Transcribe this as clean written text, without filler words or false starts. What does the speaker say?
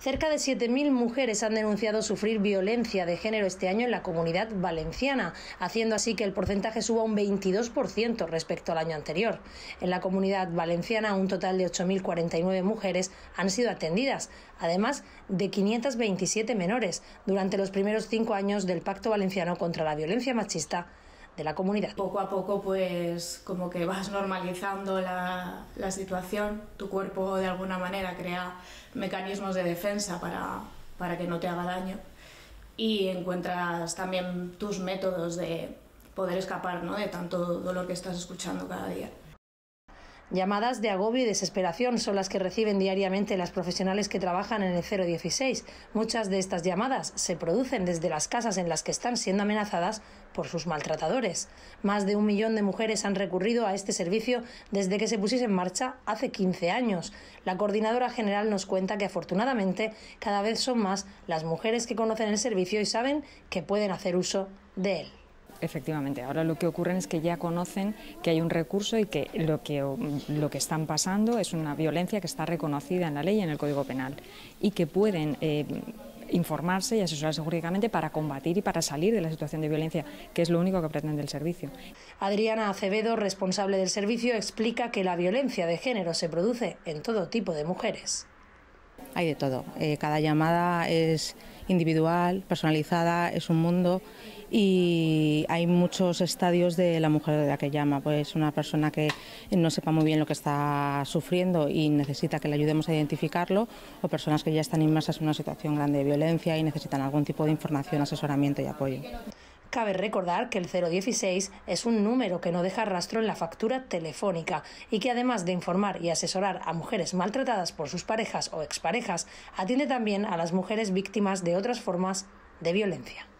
Cerca de 7.000 mujeres han denunciado sufrir violencia de género este año en la Comunidad Valenciana, haciendo así que el porcentaje suba un 22% respecto al año anterior. En la Comunidad Valenciana, un total de 8.049 mujeres han sido atendidas, además de 527 menores, durante los primeros 5 años del Pacto Valenciano contra la Violencia Machista de la comunidad. Poco a poco, pues como que vas normalizando la situación, tu cuerpo de alguna manera crea mecanismos de defensa para que no te haga daño, y encuentras también tus métodos de poder escapar, ¿no?, de tanto dolor que estás escuchando cada día. Llamadas de agobio y desesperación son las que reciben diariamente las profesionales que trabajan en el 016. Muchas de estas llamadas se producen desde las casas en las que están siendo amenazadas por sus maltratadores. Más de 1 millón de mujeres han recurrido a este servicio desde que se pusiese en marcha hace 15 años. La coordinadora general nos cuenta que afortunadamente cada vez son más las mujeres que conocen el servicio y saben que pueden hacer uso de él. Efectivamente, ahora lo que ocurre es que ya conocen que hay un recurso y que lo que están pasando es una violencia que está reconocida en la ley y en el Código Penal, y que pueden informarse y asesorarse jurídicamente para combatir y para salir de la situación de violencia, que es lo único que pretende el servicio. Adriana Acevedo, responsable del servicio, explica que la violencia de género se produce en todo tipo de mujeres. Hay de todo, cada llamada es individual, personalizada, es un mundo, y hay muchos estadios de la mujer de la que llama. Pues una persona que no sepa muy bien lo que está sufriendo y necesita que le ayudemos a identificarlo, o personas que ya están inmersas en una situación grande de violencia y necesitan algún tipo de información, asesoramiento y apoyo. Cabe recordar que el 016 es un número que no deja rastro en la factura telefónica y que, además de informar y asesorar a mujeres maltratadas por sus parejas o exparejas, atiende también a las mujeres víctimas de otras formas de violencia.